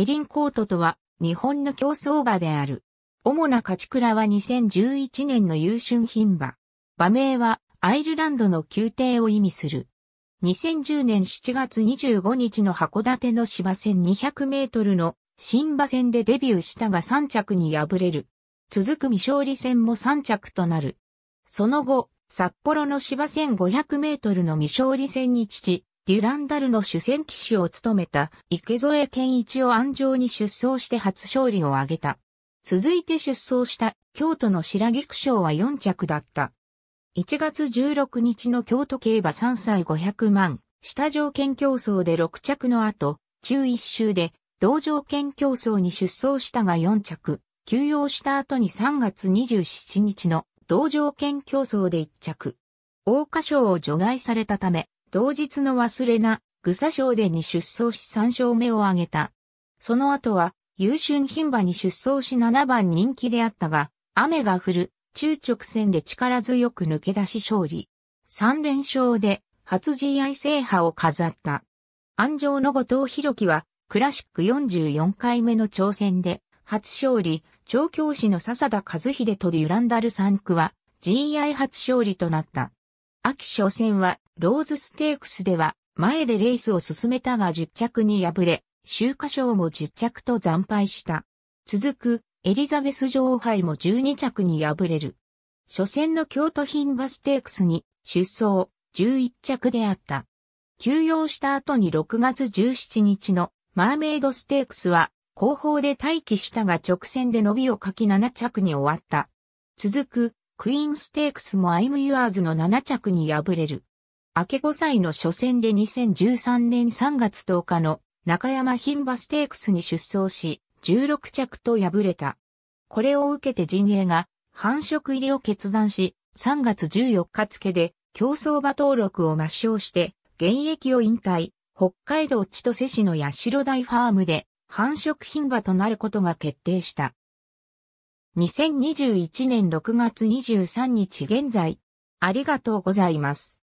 エリンコートとは日本の競走馬である。主な勝ち鞍は2011年の優駿牝馬。馬名はアイルランドの宮廷を意味する。2010年7月25日の函館の芝 1200メートルの新馬戦でデビューしたが3着に敗れる。続く未勝利戦も3着となる。その後、札幌の芝 1500メートルの未勝利戦に父、デュランダルの主戦騎手を務めた池添健一を鞍上に出走して初勝利を挙げた。続いて出走した京都の白菊賞は4着だった。1月16日の京都競馬3歳500万、下条件競争で6着の後、中1週で同条件競争に出走したが4着、休養した後に3月27日の同条件競争で1着。桜花賞を除外されたため、同日の忘れな、ぐさ賞で2出走し3勝目を挙げた。その後は、優駿牝馬に出走し7番人気であったが、雨が降る中直線で力強く抜け出し勝利。3連勝で初 GI 制覇を飾った。鞍上の後藤弘樹はクラシック44回目の挑戦で初勝利、調教師の笹田和秀とデュランダル3区は GI 初勝利となった。秋初戦はローズステークスでは前でレースを進めたが10着に敗れ、秋華賞も10着と惨敗した。続く、エリザベス女王杯も12着に敗れる。初戦の京都牝馬ステークスに出走、11着であった。休養した後に6月17日のマーメイドステークスは後方で待機したが直線で伸びを欠き7着に終わった。続く、クイーンステークスもアイムユアーズの7着に敗れる。明け5歳の初戦で2013年3月10日の中山牝馬ステークスに出走し、16着と敗れた。これを受けて陣営が繁殖入りを決断し、3月14日付で競走馬登録を抹消して、現役を引退、北海道千歳市の社台ファームで繁殖牝馬となることが決定した。2021年6月23日現在、ありがとうございます。